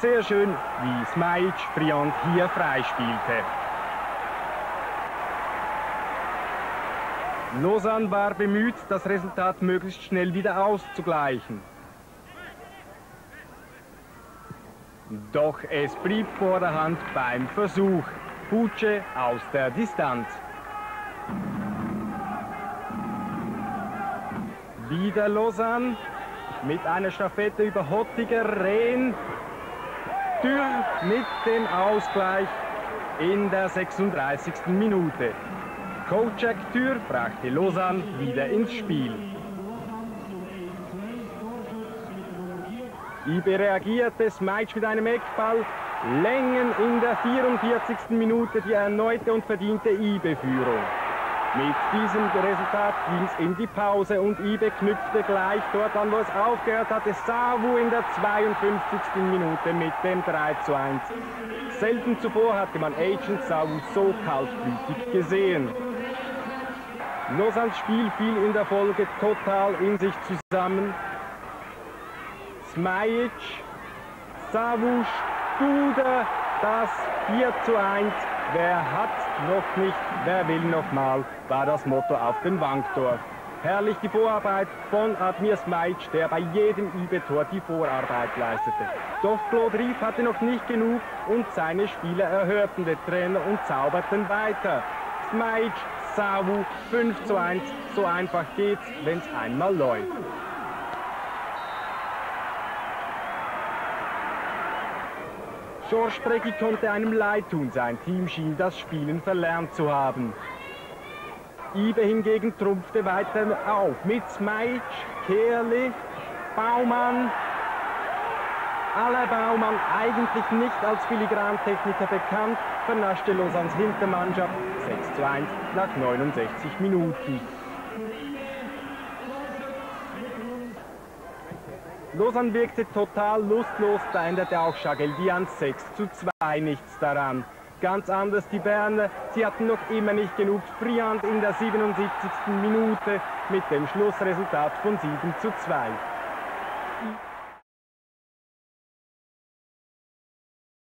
sehr schön, wie Smajić Fryand hier freispielte. Lausanne war bemüht, das Resultat möglichst schnell wieder auszugleichen. Doch es blieb vor der Hand beim Versuch. Putsche aus der Distanz. Wieder Lausanne mit einer Staffette über Hottiger, Rehn. Tür mit dem Ausgleich in der 36. Minute. Kochack Tür brachte Lausanne wieder ins Spiel. Ibe reagierte, Smajić mit einem Eckball. Lengen in der 44. Minute die erneute und verdiente Ibe-Führung. Mit diesem Resultat ging es in die Pause und Ibe knüpfte gleich dort an, wo es aufgehört hatte. Sawu in der 52. Minute mit dem 3:1. Selten zuvor hatte man Agent Sawu so kaltblütig gesehen. Lausannes Spiel fiel in der Folge total in sich zusammen. Smajić, Savu, Studer, das 4:1. Wer hat noch nicht, wer will noch mal, war das Motto auf dem Wanktor. Herrlich die Vorarbeit von Admir Smajić, der bei jedem Ibe-Tor die Vorarbeit leistete. Doch Claude Ryf hatte noch nicht genug und seine Spieler erhörten den Trainer und zauberten weiter. Smajić, Savu, 5:1, so einfach geht's, wenn's einmal läuft. Jörg Bregy konnte einem leid tun, sein Team schien das Spielen verlernt zu haben. Ibe hingegen trumpfte weiter auf mit Smajić, Kehrlich, Baumann. Alain Baumann, eigentlich nicht als Filigrantechniker bekannt, vernaschte Lausannes Hintermannschaft 6:1 nach 69 Minuten. Lausanne wirkte total lustlos, da änderte auch Schagel die an 6:2 nichts daran. Ganz anders die Berner, sie hatten noch immer nicht genug. Fryand in der 77. Minute mit dem Schlussresultat von 7:2.